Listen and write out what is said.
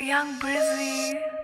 Young Bri$$y.